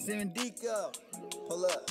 Sandico, pull up.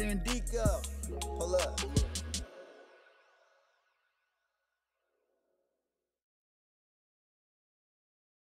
Sandico, pull up.